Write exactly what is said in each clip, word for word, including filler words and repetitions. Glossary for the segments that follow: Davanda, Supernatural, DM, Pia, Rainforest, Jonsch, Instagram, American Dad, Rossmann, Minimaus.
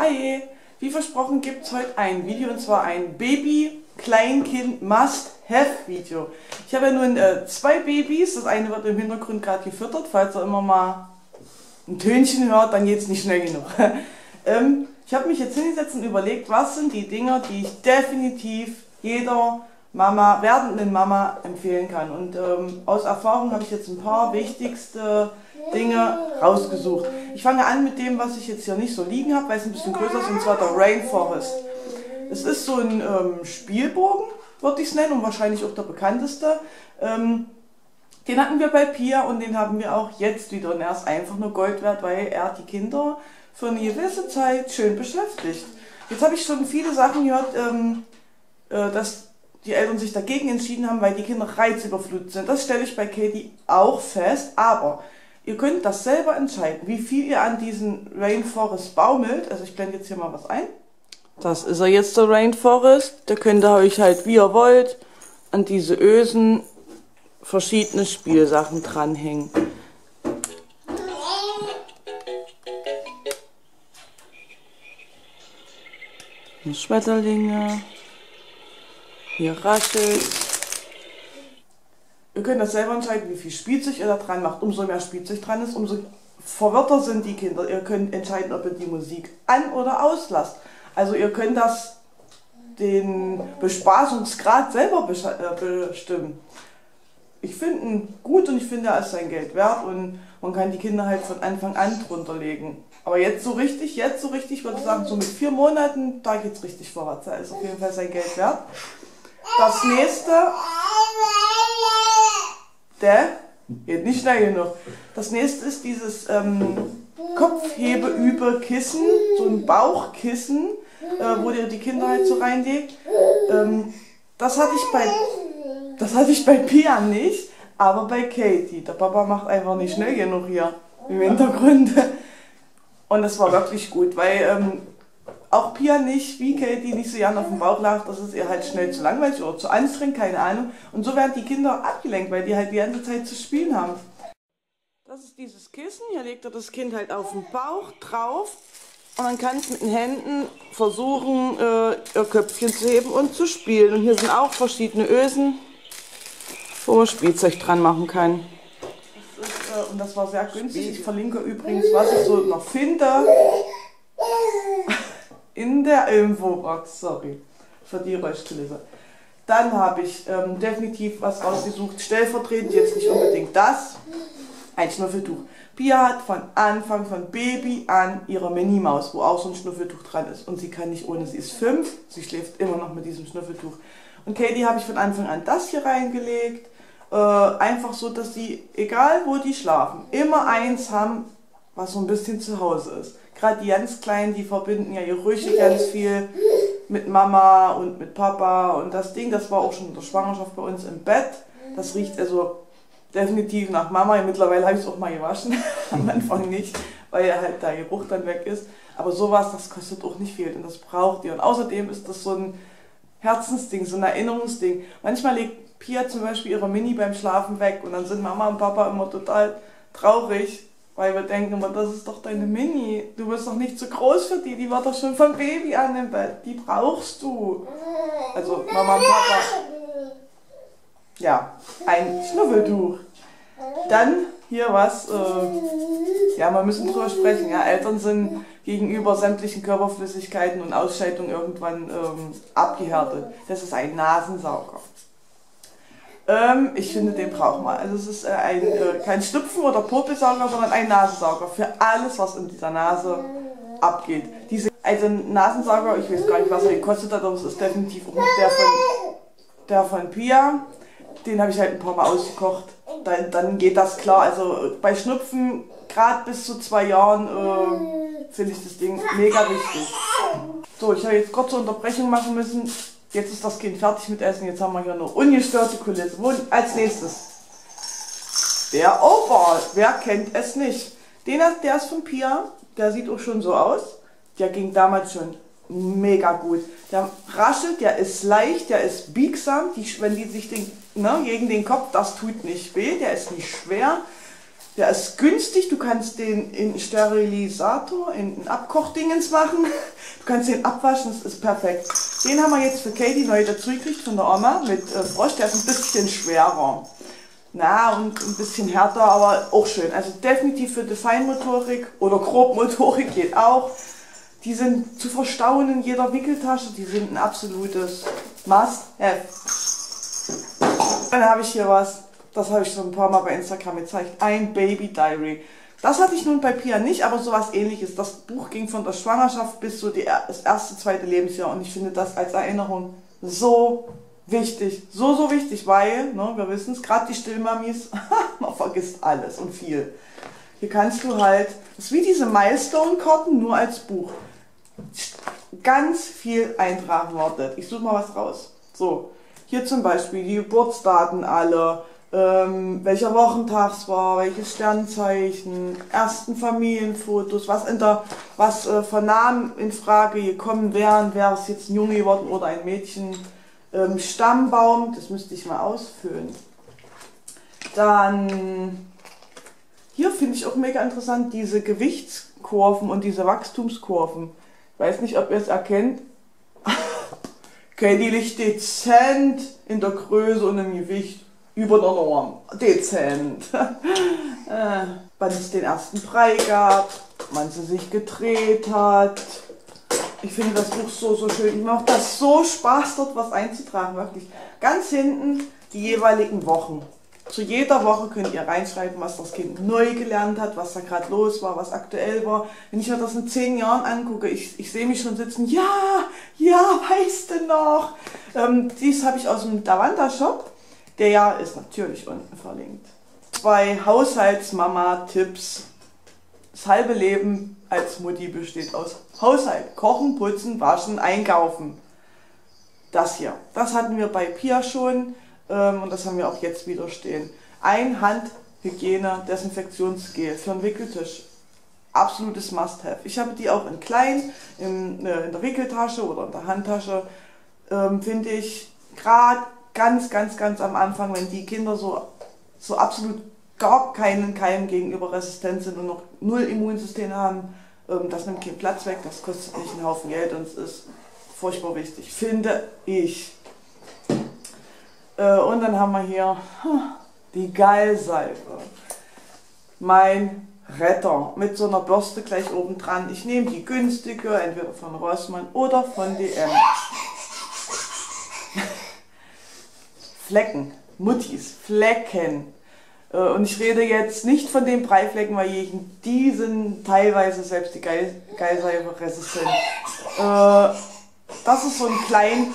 Hi! Wie versprochen gibt es heute ein Video, und zwar ein Baby-Kleinkind-Must-Have-Video. Ich habe ja nun äh, zwei Babys, das eine wird im Hintergrund gerade gefüttert, falls ihr immer mal ein Tönchen hört, dann geht es nicht schnell genug. ähm, ich habe mich jetzt hingesetzt und überlegt, was sind die Dinger, die ich definitiv jeder Mama, werdenden Mama empfehlen kann. Und ähm, aus Erfahrung habe ich jetzt ein paar wichtigste Dinge rausgesucht. Ich fange an mit dem, was ich jetzt hier nicht so liegen habe, weil es ein bisschen größer ist, und zwar der Rainforest. Es ist so ein ähm, Spielbogen, würde ich es nennen, und wahrscheinlich auch der bekannteste. Ähm, den hatten wir bei Pia und den haben wir auch jetzt wieder. Und er ist einfach nur Gold wert, weil er die Kinder für eine gewisse Zeit schön beschäftigt. Jetzt habe ich schon viele Sachen gehört, ähm, äh, dass die Eltern sich dagegen entschieden haben, weil die Kinder reizüberflutet sind. Das stelle ich bei Katie auch fest, aber ihr könnt das selber entscheiden, wie viel ihr an diesen Rainforest baumelt. Also ich blende jetzt hier mal was ein. Das ist er jetzt, der Rainforest. Da könnt ihr euch halt, wie ihr wollt, an diese Ösen verschiedene Spielsachen dranhängen. Und Schmetterlinge. Hier raschelt. Ihr könnt das selber entscheiden, wie viel Spielzeug ihr da dran macht. Umso mehr Spielzeug dran ist, umso verwirrter sind die Kinder. Ihr könnt entscheiden, ob ihr die Musik an- oder auslasst. Also ihr könnt das, den Bespaßungsgrad selber bestimmen. Ich finde ihn gut und ich finde, er ist sein Geld wert, und man kann die Kinder halt von Anfang an drunter legen. Aber jetzt so richtig, jetzt so richtig, würde ich sagen, so mit vier Monaten, da geht's richtig vorwärts. Er ist auf jeden Fall sein Geld wert. Das nächste... Der geht nicht schnell genug. Das nächste ist dieses ähm, Kopfhebeüberkissen, so ein Bauchkissen, äh, wo ihr die Kinder halt so reinlegt. Ähm, das, hatte ich bei, das hatte ich bei Pia nicht, aber bei Katie. Der Papa macht einfach nicht schnell genug hier im Hintergrund. Und das war wirklich gut, weil ähm, auch Pia nicht, wie Katie, nicht so gern auf dem Bauch lag. Das ist ihr halt schnell zu langweilig oder zu anstrengend, keine Ahnung. Und so werden die Kinder abgelenkt, weil die halt die ganze Zeit zu spielen haben. Das ist dieses Kissen, hier legt ihr das Kind halt auf den Bauch drauf und dann kann es mit den Händen versuchen, äh, ihr Köpfchen zu heben und zu spielen. Und hier sind auch verschiedene Ösen, wo man Spielzeug dran machen kann. Das ist, äh, und das war sehr günstig. Ich verlinke übrigens, was ich so noch finde. In der Infobox, sorry, für die Räuschkulisse. Dann habe ich ähm, definitiv was rausgesucht, stellvertretend, jetzt nicht unbedingt das, ein Schnuffeltuch. Pia hat von Anfang, von Baby an, ihre Minimaus, wo auch so ein Schnuffeltuch dran ist. Und sie kann nicht ohne, sie ist fünf, sie schläft immer noch mit diesem Schnuffeltuch. Und Katie habe ich von Anfang an das hier reingelegt, äh, einfach so, dass sie, egal wo die schlafen, immer eins haben, was so ein bisschen zu Hause ist. Gerade die ganz Kleinen, die verbinden ja Gerüche ganz viel mit Mama und mit Papa. Und das Ding, das war auch schon in der Schwangerschaft bei uns im Bett. Das riecht also definitiv nach Mama. Mittlerweile habe ich es auch mal gewaschen, am Anfang nicht, weil halt der Geruch dann weg ist. Aber sowas, das kostet auch nicht viel und das braucht ihr. Und außerdem ist das so ein Herzensding, so ein Erinnerungsding. Manchmal legt Pia zum Beispiel ihre Mini beim Schlafen weg und dann sind Mama und Papa immer total traurig. Weil wir denken immer, das ist doch deine Mini, du bist doch nicht zu groß für die, die war doch schon vom Baby an im Bett, die brauchst du. Also Mama und Papa, ja, ein Schnuffeltuch. Dann hier was, äh, ja, wir müssen drüber sprechen, ja, Eltern sind gegenüber sämtlichen Körperflüssigkeiten und Ausscheidungen irgendwann ähm, abgehärtet. Das ist ein Nasensauger. Ich finde, den braucht man. Also es ist ein, kein Schnupfen- oder Popelsauger, sondern ein Nasensauger für alles, was in dieser Nase abgeht. Diese, also ein Nasensauger, ich weiß gar nicht, was er gekostet hat, aber es ist definitiv auch noch der von, der von Pia. Den habe ich halt ein paar Mal ausgekocht. Dann, dann geht das klar. Also bei Schnupfen, gerade bis zu zwei Jahren, äh, finde ich das Ding mega wichtig. So, ich habe jetzt kurze Unterbrechung machen müssen. Jetzt ist das Kind fertig mit Essen, jetzt haben wir hier eine ungestörte Kulisse. Als nächstes, der Opa, wer kennt es nicht? Den, der ist von Pia, der sieht auch schon so aus, der ging damals schon mega gut. Der raschelt, der ist leicht, der ist biegsam, die, wenn die sich den, ne, gegen den Kopf, das tut nicht weh, der ist nicht schwer. Der ist günstig, du kannst den in Sterilisator, in ein Abkochdingens machen. Du kannst den abwaschen, das ist perfekt. Den haben wir jetzt für Katie neu dazu gekriegt von der Oma mit Frosch. Der ist ein bisschen schwerer. Na, und ein bisschen härter, aber auch schön. Also definitiv für die Feinmotorik oder Grobmotorik geht auch. Die sind zu verstauen in jeder Wickeltasche. Die sind ein absolutes Must-Have. Dann habe ich hier was, das habe ich schon ein paar Mal bei Instagram gezeigt, ein Baby Diary. Das hatte ich nun bei Pia nicht, aber sowas ähnliches. Das Buch ging von der Schwangerschaft bis so die, das erste, zweite Lebensjahr. Und ich finde das als Erinnerung so wichtig, so, so wichtig, weil, ne, wir wissen es, gerade die Stillmamis, man vergisst alles und viel. Hier kannst du halt, das ist wie diese Milestone-Karten, nur als Buch. Ganz viel eintragen wartet. Ich suche mal was raus. So, hier zum Beispiel die Geburtsdaten alle, ähm, welcher Wochentag es war, welches Sternzeichen, ersten Familienfotos, was, in der, was äh, von Namen in Frage gekommen wären, wäre es jetzt ein Junge geworden oder ein Mädchen. Ähm, Stammbaum, das müsste ich mal ausfüllen. Dann, hier finde ich auch mega interessant, diese Gewichtskurven und diese Wachstumskurven. Ich weiß nicht, ob ihr es erkennt. Katie liegt dezent in der Größe und im Gewicht über der Norm. Dezent. äh, wann es den ersten Brei gab, wann sie sich gedreht hat. Ich finde das Buch so, so schön. Ich macht das so Spaß, dort was einzutragen, wirklich. Ganz hinten die jeweiligen Wochen. Zu jeder Woche könnt ihr reinschreiben, was das Kind neu gelernt hat, was da gerade los war, was aktuell war. Wenn ich mir das in zehn Jahren angucke, ich, ich sehe mich schon sitzen, ja, ja, weißt du noch. Ähm, dies habe ich aus dem Davanda Shop, der ja ist natürlich unten verlinkt. Zwei Haushaltsmama-Tipps. Das halbe Leben als Mutti besteht aus Haushalt, Kochen, Putzen, Waschen, Einkaufen. Das hier, das hatten wir bei Pia schon ähm, und das haben wir auch jetzt wieder stehen. Ein Handhygiene-Desinfektionsgel für den Wickeltisch. Absolutes Must-Have. Ich habe die auch in klein, in, äh, in der Wickeltasche oder in der Handtasche. Ähm, finde ich gerade ganz, ganz, ganz am Anfang, wenn die Kinder so, so absolut gar keinen Keim gegenüber resistent sind und noch null Immunsystem haben, das nimmt keinen Platz weg, das kostet nicht einen Haufen Geld und es ist furchtbar wichtig, finde ich. Und dann haben wir hier die Gallsalbe, mein Retter, mit so einer Bürste gleich oben dran. Ich nehme die günstige, entweder von Rossmann oder von D M. Flecken, Muttis, Flecken. Und ich rede jetzt nicht von den Breiflecken, weil die sind teilweise selbst die Gallsalbe resistent. Das ist so ein klein,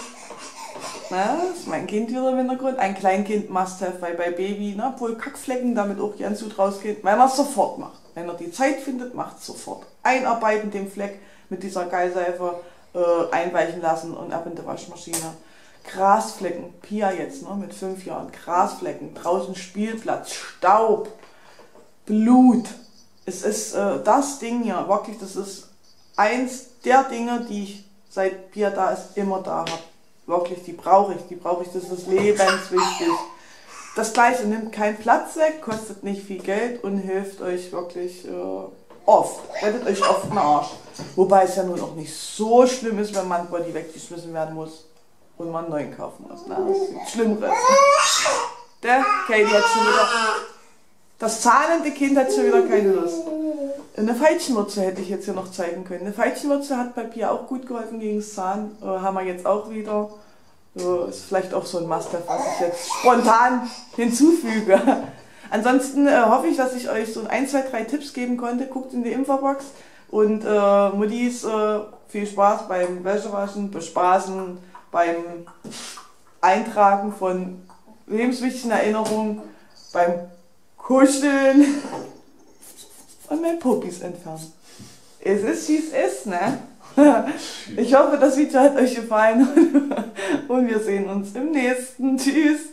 na, das ist mein Kind wieder im Hintergrund, ein Kleinkind Must-Have, weil bei Baby, na, obwohl Kackflecken damit auch ganz gut rausgehen, wenn er es sofort macht. Wenn er die Zeit findet, macht es sofort. Einarbeiten den Fleck mit dieser Gallsalbe, äh, einweichen lassen und ab in die Waschmaschine. Grasflecken, Pia jetzt, ne, mit fünf Jahren, Grasflecken, draußen Spielplatz, Staub, Blut. Es ist äh, das Ding hier, wirklich, das ist eins der Dinge, die ich seit Pia da ist, immer da habe. Wirklich, die brauche ich, die brauche ich, das ist lebenswichtig. Das Gleiche nimmt keinen Platz weg, kostet nicht viel Geld und hilft euch wirklich äh, oft, rettet euch oft den Arsch. Wobei es ja nun auch nicht so schlimm ist, wenn man Body weggeschmissen werden muss. Und man einen neuen kaufen muss. Na, das ist Schlimmeres. Der Katie hat schon wieder. Das zahnende Kind hat schon wieder keine Lust. Eine Veilchenwurzel hätte ich jetzt hier noch zeigen können. Eine Veilchenwurzel hat bei Pia auch gut geholfen gegen das Zahn. Äh, haben wir jetzt auch wieder. Äh, ist vielleicht auch so ein Must-Have, was ich jetzt spontan hinzufüge. Ansonsten äh, hoffe ich, dass ich euch so ein, zwei, drei Tipps geben konnte. Guckt in die Infobox. Und äh, Muttis, äh, viel Spaß beim Wäschewaschen, bespaßen, beim Eintragen von lebenswichtigen Erinnerungen, beim Kuscheln und mein Puppies entfernen. Es ist, wie es ist, ne? Ich hoffe, das Video hat euch gefallen und wir sehen uns im nächsten. Tschüss!